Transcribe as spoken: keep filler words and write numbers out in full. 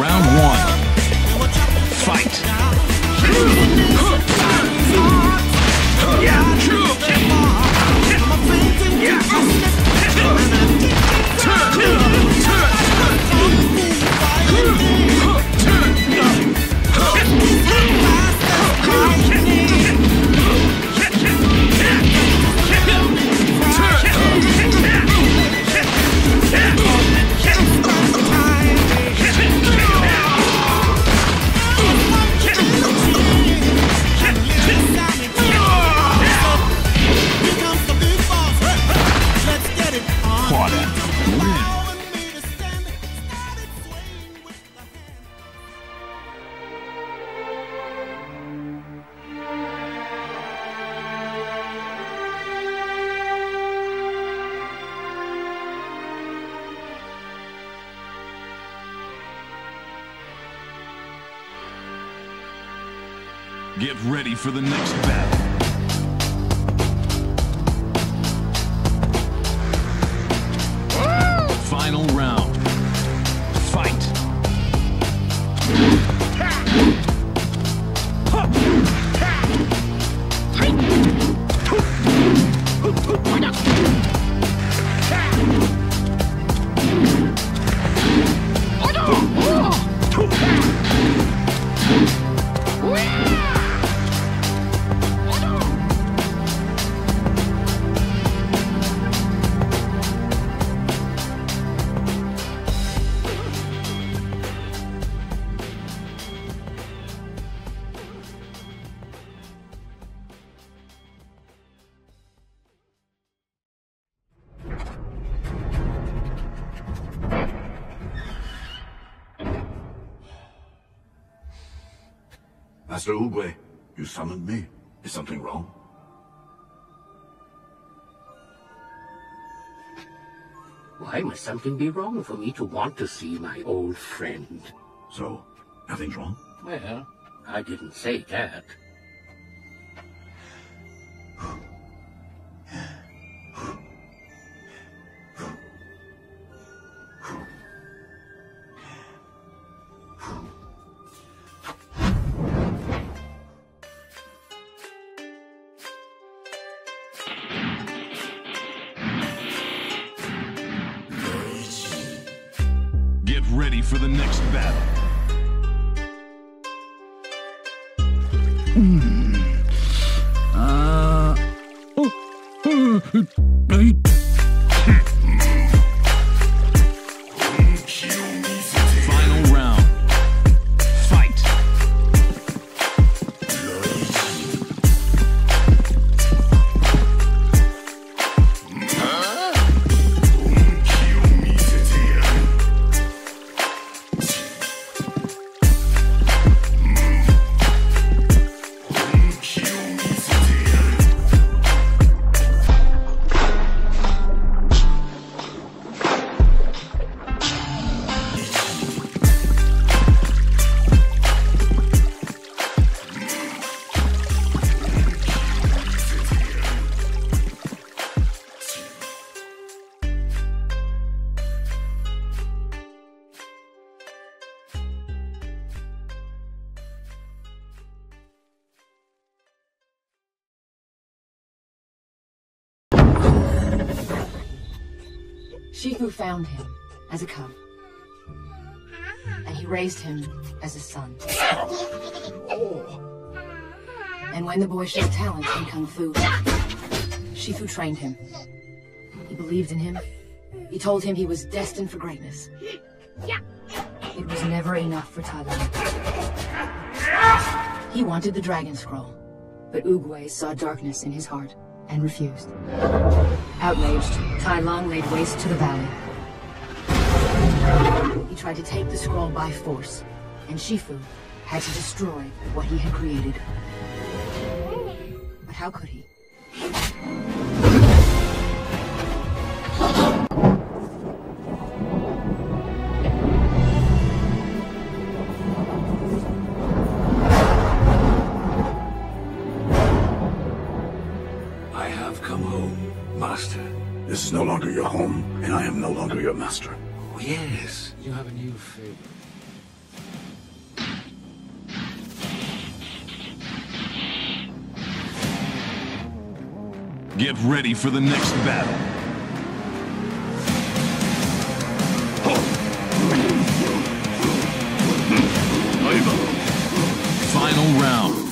Round one. Fight. Get ready for the next battle. Woo! Final round. Fight. Master Oogway, you summoned me. Is something wrong? Why must something be wrong for me to want to see my old friend? So, nothing's wrong? Well, I didn't say that. Ready for the next battle. Mm. Uh. Oh. Final round. Fight. Shifu found him as a cub, and he raised him as a son. And when the boy showed talent in Kung Fu, Shifu trained him. He believed in him. He told him he was destined for greatness. It was never enough for Tai Lung. He wanted the Dragon Scroll, but Oogway saw darkness in his heart and refused. Outraged, Tai Lung laid waste to the valley. He tried to take the scroll by force, and Shifu had to destroy what he had created. How could he? I have come home, Master. This is no longer your home, and I am no longer your master. Oh, yes. You have a new favorite. Get ready for the next battle. Final round.